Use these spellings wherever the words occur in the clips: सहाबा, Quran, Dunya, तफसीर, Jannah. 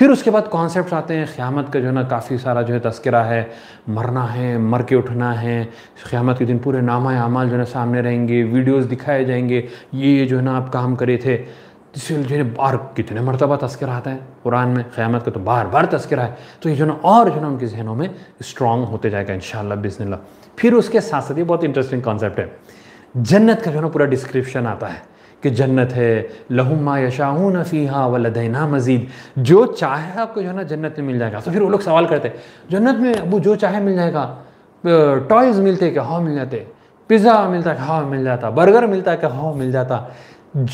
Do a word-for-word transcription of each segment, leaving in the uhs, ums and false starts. फिर उसके बाद कॉन्सेप्ट आते हैं क़यामत का, जो है ना काफ़ी सारा जो है तस्करा है, मरना है, मर के उठना है, क़यामत के दिन पूरे नामा आमाल जो है सामने रहेंगे, वीडियोस दिखाए जाएंगे, ये जो है ना आप काम करे थे, जिससे जो है बार कितने मरतबा तस्करा आता है कुरान में, क़यामत का तो बार बार तस्करा है। तो ये जो ना और जो है ना उनके जहनों में स्ट्रॉन्ग होते जाएगा इंशाअल्लाह बिस्मिल्लाह। फिर उसके साथ साथ ये बहुत इंटरेस्टिंग कॉन्सेप्ट है, जन्नत का जो है ना पूरा डिस्क्रिप्शन आता है कि जन्नत है, लहुम मा यशाऊन फ़ीहा व लदैना मज़ीद, जो चाहे आपको जो है ना जन्नत में मिल जाएगा। तो फिर वो लोग सवाल करते हैं जन्नत में वो जो चाहे मिल जाएगा, टॉयज़ मिलते क्या, हाँ मिल जाते, पिज़्ज़ा मिलता क्या, हाँ मिल जाता, बर्गर मिलता क्या, हाँ मिल जाता,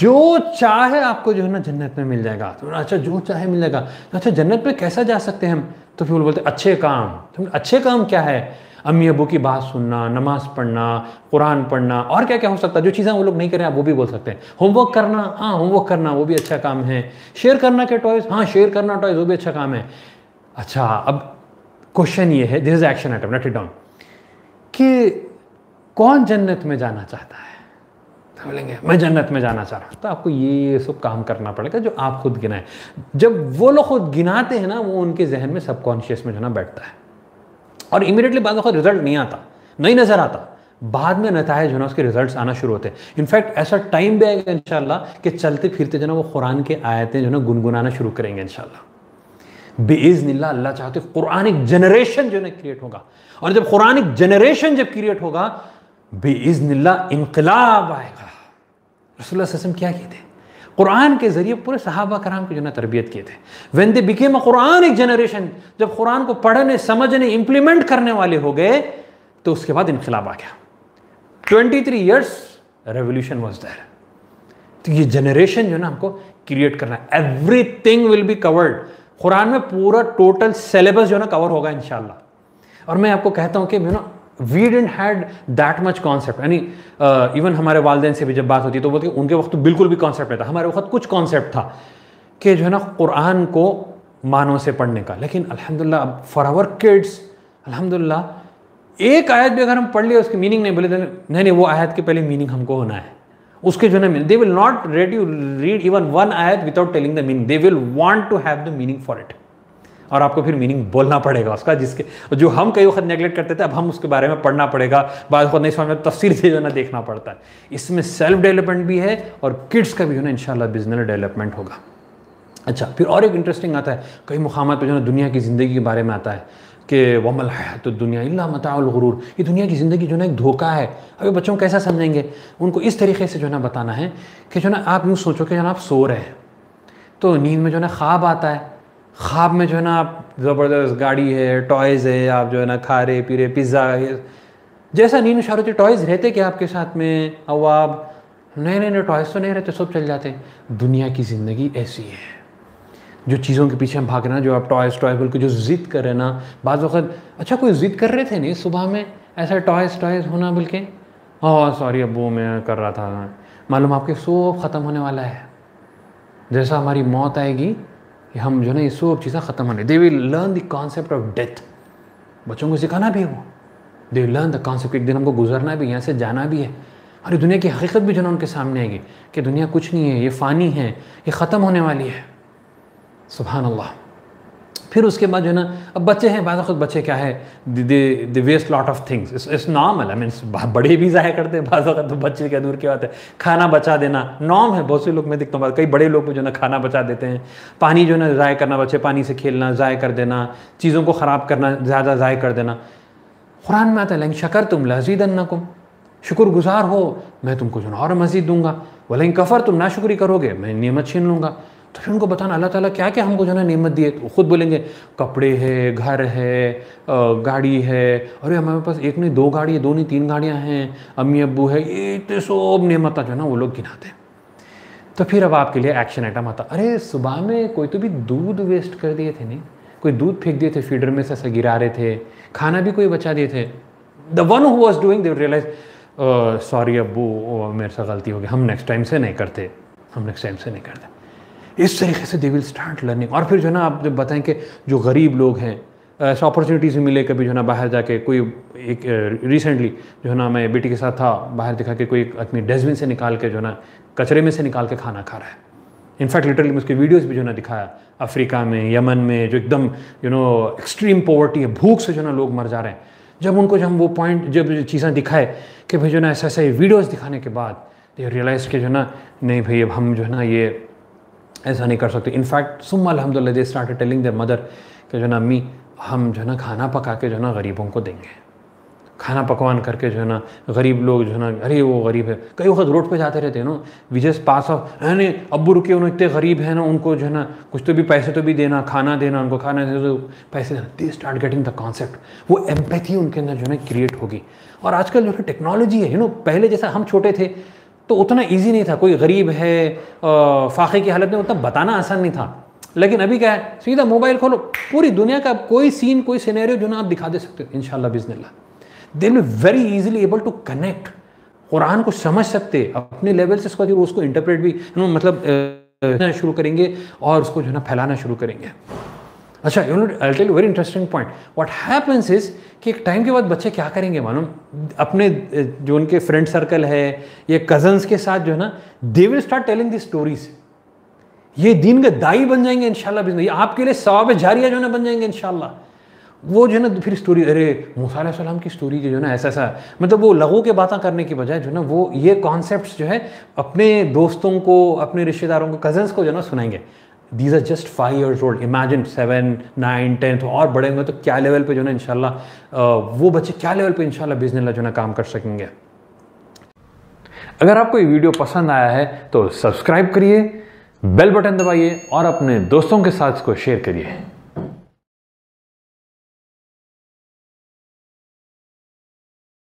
जो चाहे आपको जो है ना जन्नत में मिल जाएगा। तो अच्छा जो चाहे मिल जाएगा, अच्छा जन्नत में कैसा जा सकते हैं हम? तो फिर वो बोलते अच्छे काम। तो अच्छे काम क्या है? अम्मी अबू की बात सुनना, नमाज पढ़ना, कुरान पढ़ना, और क्या क्या हो सकता है जो चीज़ें वो लोग नहीं करें आप वो भी बोल सकते हैं। होमवर्क करना, हाँ होमवर्क करना वो भी अच्छा काम है। शेयर करना के टॉयज़, हाँ शेयर करना टॉयज़ वो भी अच्छा काम है। अच्छा अब क्वेश्चन ये है, this is action item, note it down, कि कौन जन्नत में जाना चाहता है? तो बोलेंगे मैं जन्नत में जाना चाह रहा हूँ। तो आपको ये सब काम करना पड़ेगा जो आप खुद गिनाएं। जब वो लोग खुद गिनाते हैं ना वो उनके जहन में सबकॉन्शियस में जो ना बैठता है, और इमीडिएटली बाद में रिजल्ट नहीं आता, नहीं नज़र आता, बाद में नतायज जो ना उसके रिजल्ट्स आना शुरू होते हैं। इनफैक्ट ऐसा टाइम भी आएगा इंशाल्लाह कि चलते फिरते जो ना वो कुरान के आयतें जो ना गुनगुनाना शुरू करेंगे इंशाल्लाह बिइज़्निल्लाह। अल्लाह चाहते कुरान एक जनरेशन जो ना क्रिएट होगा, और जब कुरान एक जनरेशन जब क्रिएट होगा बिइज़्निल्लाह इंकलाब आएगा। रसूलुल्लाह सल्लल्लाहु अलैहि वसल्लम क्या कहते हैं? कुरान के ज़रिए पूरे सहाबा कराम की जो ना तरबियत किए थे। When they became a Quran एक जनरेशन, जब कुरान को पढ़ने समझने इम्प्लीमेंट करने वाले हो गए तो उसके बाद इनकलाब आ गया। तेईस इयर्स रेवोल्यूशन वाज देयर। तो ये जनरेशन जो ना हमको क्रिएट करना है। Everything will be covered, Quran में पूरा टोटल सिलेबस जो ना कवर होगा इंशाल्लाह। और मैं आपको कहता हूँ कि मैं ना we didn't had that much concept, यानी इवन हमारे वालदेन से भी जब बात होती है तो बोलते उनके वक्त तो बिल्कुल भी कॉन्सेप्ट नहीं था। हमारे वक्त कुछ कॉन्सेप्ट था कि जो है ना कुरान को मानों से पढ़ने का, लेकिन अल्हम्दुलिल्लाह अब फॉर आवर किड्स अल्हम्दुलिल्लाह एक आयत भी अगर हम पढ़ लिए उसकी मीनिंग नहीं बोले तो नहीं नहीं वो आयत के पहले मीनिंग हमको होना है, उसके जो है ना they will not read you read even one आयत without telling the meaning, they will want to have the meaning for it, और आपको फिर मीनिंग बोलना पड़ेगा उसका, जिसके जो हम कई वक्त नेगलेक्ट करते थे अब हम उसके बारे में पढ़ना पड़ेगा, बाद खुद नहीं समझ में तफसीर से जो ना देखना पड़ता है। इसमें सेल्फ डेवलपमेंट भी है और किड्स का भी जो ना इंशाल्लाह बिजनेस डेवलपमेंट होगा। अच्छा फिर और एक इंटरेस्टिंग आता है, कई मुकामात पर जो ना दुनिया की ज़िंदगी के बारे में आता है कि वमल हयात तो दुनिया इल्ला मताउल गुरूर, ये दुनिया की ज़िंदगी जो ना एक धोखा है। अभी बच्चों को कैसा समझाएंगे? उनको इस तरीके से जो ना बताना है कि जो ना आप यूँ सोचो कि जो ना आप सो रहे हैं तो नींद में जो ना ख्वाब आता है, ख्वाब में जो है ना आप ज़बरदस्त गाड़ी है, टॉयज़ है, आप जो है ना खा रहे पी रहे, पिज़्ज़ा है, जैसा नींद शारोती टॉयज़ रहते क्या आपके साथ में? अब आप नए नए नए टॉयज़ तो नहीं रहते, सब चल जाते। दुनिया की ज़िंदगी ऐसी है, जो चीज़ों के पीछे हम भाग रहे हैं, जो आप टॉयज़ टॉयज़ बोल के जो ज़िद कर रहे ना बाद वक्त। अच्छा कोई ज़िद कर रहे थे नहीं सुबह में ऐसा टॉयज़ टॉयज़ होना बोल के, और सॉरी अब वो मैं कर रहा था, मालूम आपके सब ख़त्म होने वाला है। जैसा हमारी मौत आएगी हम जो है ना ये सब चीज़ें ख़त्म होने, they will learn the concept of death. बच्चों को सिखाना भी है वो, they will learn the concept, एक दिन हमको गुजरना भी, यहाँ से जाना भी है, और दुनिया की हकीकत भी जो है उनके सामने आएगी कि दुनिया कुछ नहीं है, ये फ़ानी है, ये ख़त्म होने वाली है। सुभान अल्लाह। फिर उसके बाद जो है ना अब बच्चे हैं, बाद खुद बच्चे क्या है, they waste lot of things, it's normal, I mean बड़े भी ज़ाया करते हैं बाद वक्त, तो बच्चे क्या दूर की बात है। खाना बचा देना नॉर्म है, बहुत से लोग मैं देखता हूँ कई बड़े लोग जो है ना खाना बचा देते हैं। पानी जो है ना ज़ाया करना, बच्चे पानी से खेलना ज़ाया कर देना, चीज़ों को ख़राब करना ज़्यादा ज़ाया कर देना। कुरान में आता है लेकिन शकर तुम लज़ीदन्नकुम, शुक्रगुजार हो मैं तुमको जो और मज़ीद दूँगा, वलेकिन कफ़र तुम ना शुक्री करोगे मैं नेमत छीन लूँगा। तो फिर उनको बताना अल्लाह ताला क्या क्या हमको जो है ना नेमत दिए, तो खुद बोलेंगे कपड़े है, घर है, गाड़ी है, अरे हमारे पास एक नहीं दो गाड़ी है, दो नहीं तीन गाड़ियाँ हैं, अम्मी अब्बू है, ये इतने सब नेमत जो है ना वो लोग गिनाते। तो फिर अब आपके लिए एक्शन आइटम आता, अरे सुबह में कोई तो भी दूध वेस्ट कर दिए थे नहीं, कोई दूध फेंक दिए थे फीडर में से गिरा रहे थे, खाना भी कोई बचा दिए थे। The one who was doing they realise sorry अब्बू मेरे से गलती हो गई, हम नेक्स्ट टाइम से नहीं करते, हम नेक्स्ट टाइम से नहीं करते। इस तरीके से दे विल स्टार्ट लर्निंग। और फिर जो है ना आप जब बताएं कि जो गरीब लोग हैं ऐसा अपॉर्चुनिटीज़ मिले, कभी जो है ना बाहर जाके कोई एक रिसेंटली जो है ना मैं बेटी के साथ था, बाहर दिखा के कोई एक आदमी डस्टबिन से निकाल के जो है ना कचरे में से निकाल के खाना खा रहा है, इनफैक्ट लिटरली मैं उसके वीडियोस भी जो ना दिखाया अफ्रीका में, यमन में, जो एकदम यू नो एक्सट्रीम पॉवर्टी है, भूख से जो ना लोग मर जा रहे हैं। जब उनको जब हम वो पॉइंट जब चीज़ें दिखाए कि भाई जो ना ऐसा ऐसा वीडियोज़ दिखाने के बाद दे रियलाइज कि जो ना नहीं भाई अब हम जो है ना ये ऐसा नहीं कर सकते। इनफैक्ट सुम्मा अल्हम्दुलिल्लाह they started telling their mother कि जो ना अम्मी हम जो है ना खाना पका के जो ना गरीबों को देंगे, खाना पकवान करके जो है ना गरीब लोग जो है ना अरे वो गरीब है। कई वक्त रोड पे जाते रहते हैं ना, वी जस्ट पास ऑफ है ना अब्बू रुके उन्होंने इतने गरीब है ना उनको जो है ना कुछ तो भी पैसे तो भी देना, खाना देना उनको, खाना देना तो पैसे देना। They start getting the concept, वो एम्पैथी उनके अंदर जो है क्रिएट होगी। और आजकल जो है टेक्नोलॉजी है यू नो, पहले जैसा हम छोटे थे तो उतना ईजी नहीं था, कोई गरीब है फाके की हालत में उतना बताना आसान नहीं था। लेकिन अभी क्या है, सीधा मोबाइल खोलो, पूरी दुनिया का कोई सीन कोई सिनेरियो जो ना आप दिखा दे सकते हो। इंशाल्लाह बिस्मिल्लाह they will very easily able to connect, Quran को समझ सकते अपने लेवल से, इसको उसको इंटरप्रेट भी नो मतलब शुरू करेंगे और उसको जो है ना फैलाना शुरू करेंगे। अच्छा you know I tell you very interesting point what happens is कि एक टाइम के बाद बच्चे क्या करेंगे मालूम, अपने जो उनके फ्रेंड सर्कल है ये कजन्स के साथ जो है ना they will start telling the stories, ये दीन के दाई बन जाएंगे इंशाल्लाह, ये आपके लिए सवाब जारिया जो ना बन जाएंगे इंशाल्लाह। वो जो है ना फिर स्टोरी अरे मूसा अलैहि सलाम की स्टोरी जो ना ऐसा ऐसा मतलब वो लगो के बातें करने की बजाय जो ना वो ये कॉन्सेप्ट्स जो है अपने दोस्तों को, अपने रिश्तेदारों को, कजन्स को जो ना सुनाएंगे। These are just five years old, imagine seven nine tenth और बढ़े हुए तो क्या लेवल पे जो ना इंशाल्लाह वो बच्चे क्या लेवल पे इंशाल्लाह बिजनेस जो ना काम कर सकेंगे। अगर आपको ये वीडियो पसंद आया है तो सब्सक्राइब करिए, बेल बटन दबाइए और अपने दोस्तों के साथ इसको शेयर करिए।